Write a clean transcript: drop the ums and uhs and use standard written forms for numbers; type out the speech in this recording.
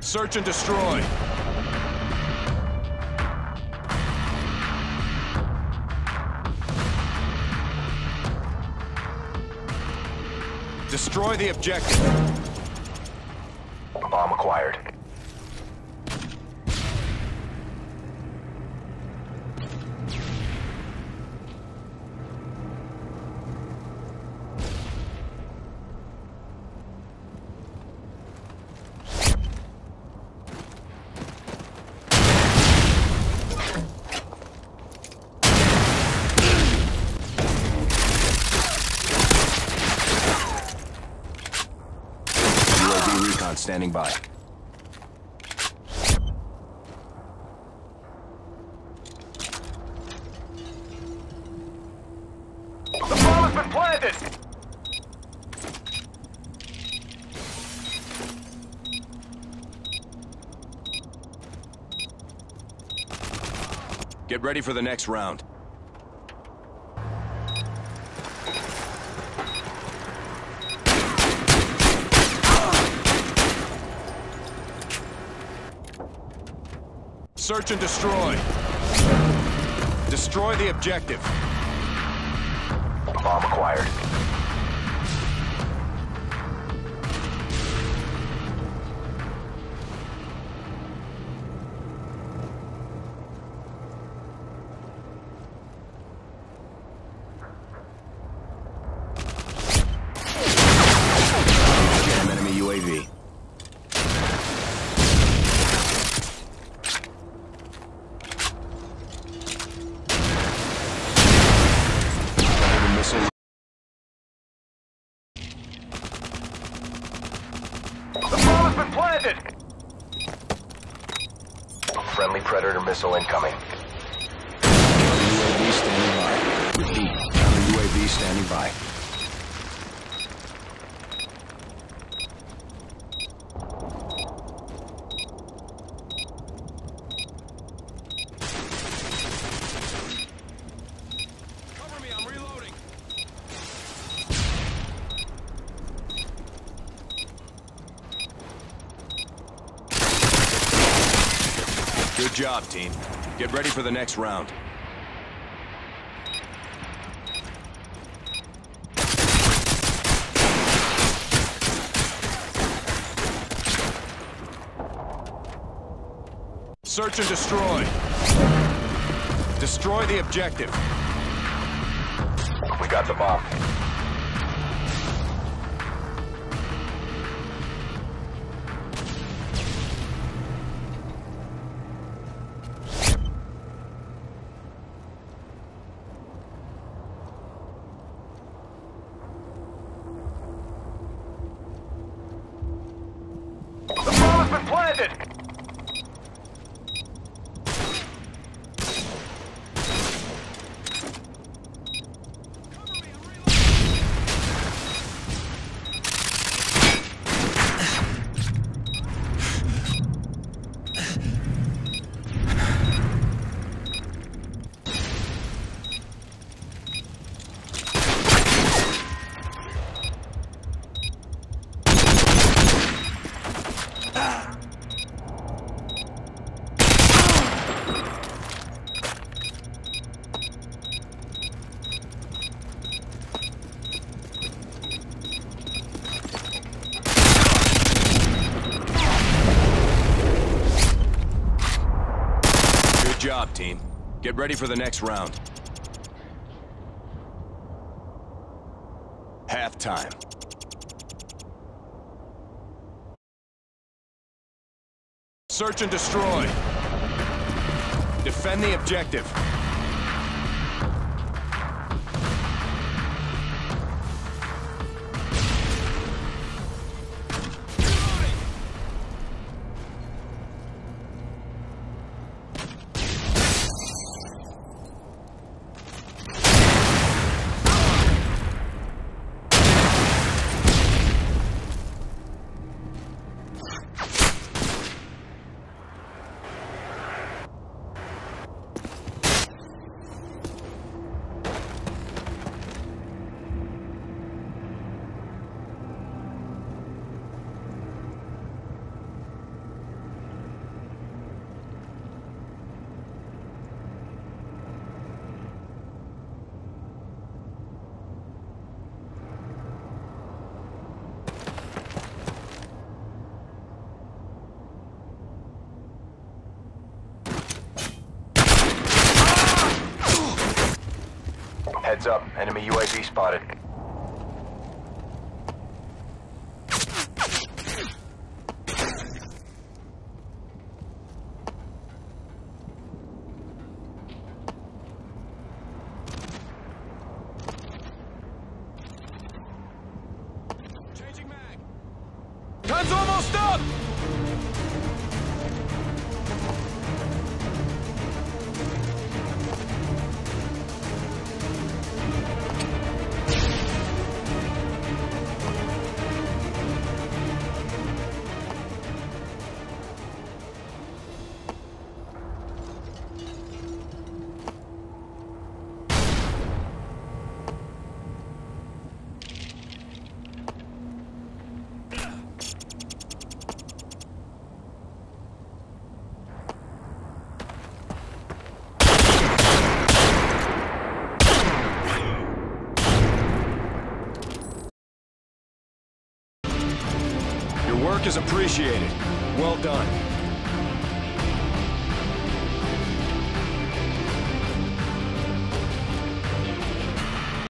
Search and destroy. Destroy the objective. Bomb acquired. Standing by. The bomb has been planted! Get ready for the next round. Search and destroy. Destroy the objective. Bomb acquired. Damn enemy UAV. Friendly Predator missile incoming. UAV standing by. Repeat. UAV standing by. Good job, team. Get ready for the next round. Search and destroy. Destroy the objective. We got the bomb. Good job, team. Get ready for the next round. Halftime. Search and destroy. Defend the objective. Heads up, enemy UAV spotted. Time's almost up! Work is appreciated. Well done.